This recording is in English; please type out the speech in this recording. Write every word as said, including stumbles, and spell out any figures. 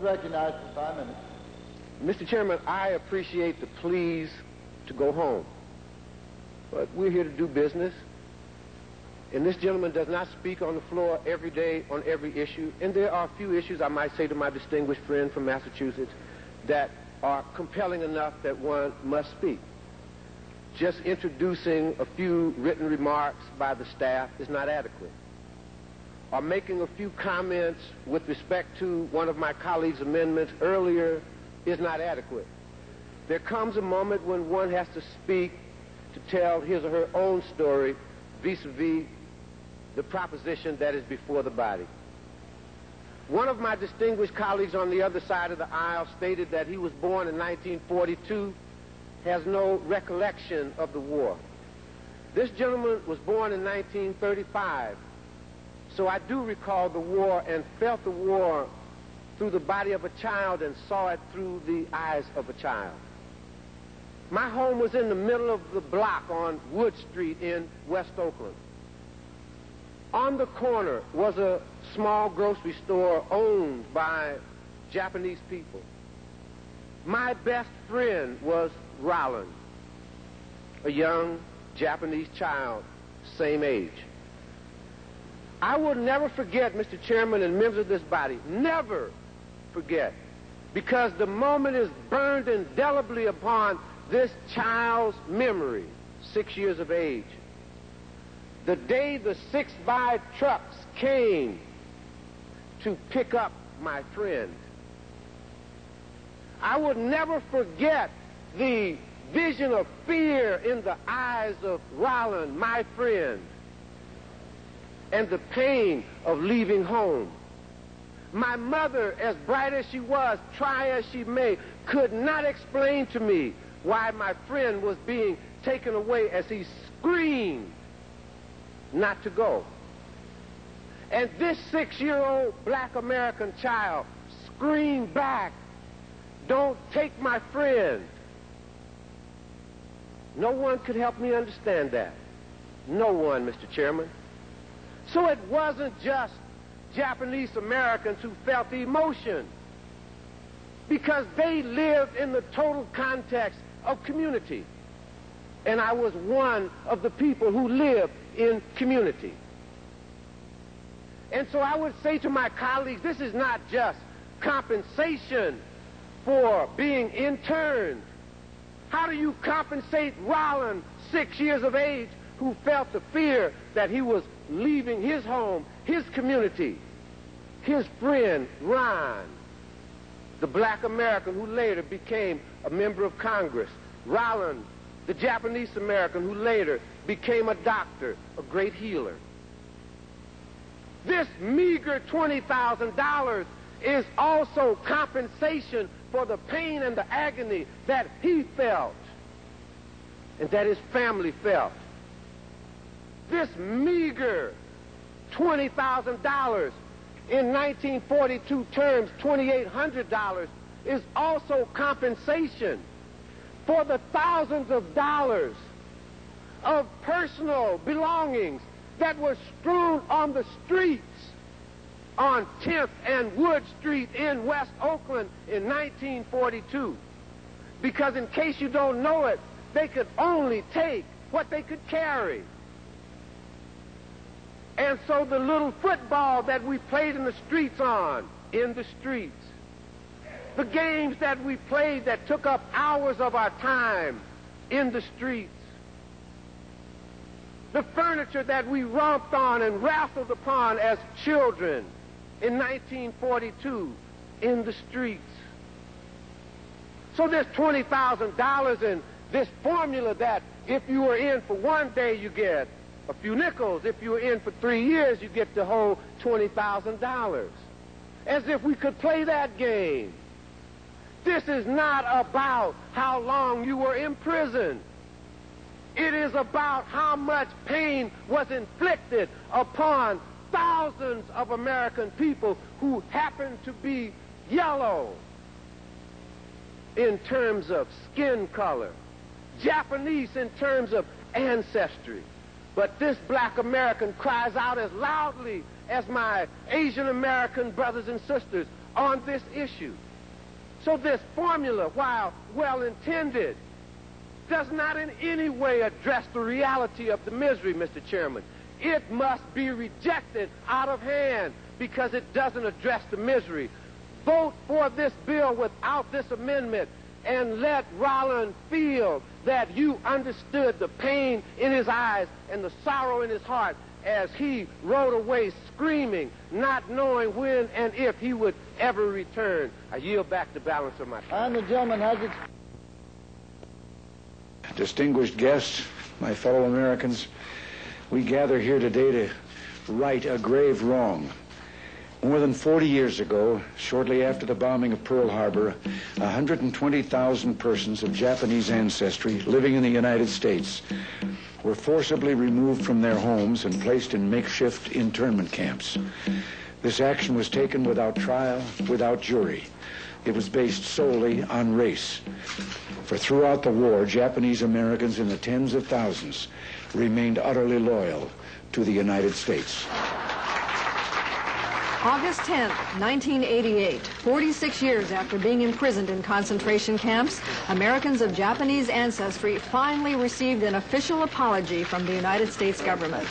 recognized for five minutes. Mister Chairman, I appreciate the pleas to go home, but we're here to do business. And this gentleman does not speak on the floor every day on every issue. And there are a few issues, I might say to my distinguished friend from Massachusetts, that are compelling enough that one must speak. Just introducing a few written remarks by the staff is not adequate. Or making a few comments with respect to one of my colleagues' amendments earlier is not adequate. There comes a moment when one has to speak to tell his or her own story vis-a-vis the proposition that is before the body. One of my distinguished colleagues on the other side of the aisle stated that he was born in nineteen forty-two, has no recollection of the war. This gentleman was born in nineteen thirty-five, so I do recall the war and felt the war through the body of a child and saw it through the eyes of a child. My home was in the middle of the block on Wood Street in West Oakland. On the corner was a small grocery store owned by Japanese people. My best friend was Rollins, a young Japanese child, same age. I will never forget, Mister Chairman and members of this body, never forget, because the moment is burned indelibly upon this child's memory, six years of age. The day the six by trucks came to pick up my friend. I would never forget the vision of fear in the eyes of Rollin, my friend, and the pain of leaving home. My mother, as bright as she was, try as she may, could not explain to me why my friend was being taken away as he screamed not to go. And this six-year-old black American child screamed back, "Don't take my friend." No one could help me understand that. No one, Mister Chairman. So it wasn't just Japanese Americans who felt the emotion, because they lived in the total context of community. And I was one of the people who lived in community. And so I would say to my colleagues, this is not just compensation for being interned. How do you compensate Rollin, six years of age, who felt the fear that he was leaving his home, his community, his friend, Ron, the black American who later became a member of Congress, Rollin, the Japanese American who later became a doctor, a great healer. This meager twenty thousand dollars is also compensation for the pain and the agony that he felt and that his family felt. This meager twenty thousand dollars in nineteen forty-two terms, twenty-eight hundred dollars, is also compensation for the thousands of dollars of personal belongings that were strewn on the streets on tenth and Wood Street in West Oakland in nineteen forty-two. Because in case you don't know it, they could only take what they could carry. And so the little football that we played in the streets on, in the streets, the games that we played that took up hours of our time, in the streets, the furniture that we romped on and wrestled upon as children in nineteen forty-two, in the streets. So there's twenty thousand dollars in this formula that if you were in for one day, you get a few nickels. If you were in for three years, you get the whole twenty thousand dollars. As if we could play that game. This is not about how long you were in prison. It is about how much pain was inflicted upon thousands of American people who happened to be yellow in terms of skin color, Japanese in terms of ancestry. But this black American cries out as loudly as my Asian American brothers and sisters on this issue. So this formula, while well-intended, does not in any way address the reality of the misery, Mister Chairman. It must be rejected out of hand because it doesn't address the misery. Vote for this bill without this amendment and let Rollin feel that you understood the pain in his eyes and the sorrow in his heart as he rode away screaming, not knowing when and if he would ever return. I yield back the balance of my time. And the gentleman has it. Distinguished guests, my fellow Americans, we gather here today to right a grave wrong. More than forty years ago, shortly after the bombing of Pearl Harbor, one hundred twenty thousand persons of Japanese ancestry living in the United States were forcibly removed from their homes and placed in makeshift internment camps. This action was taken without trial, without jury. It was based solely on race. For throughout the war, Japanese Americans in the tens of thousands remained utterly loyal to the United States. August tenth, nineteen eighty-eight, forty-six years after being imprisoned in concentration camps, Americans of Japanese ancestry finally received an official apology from the United States government.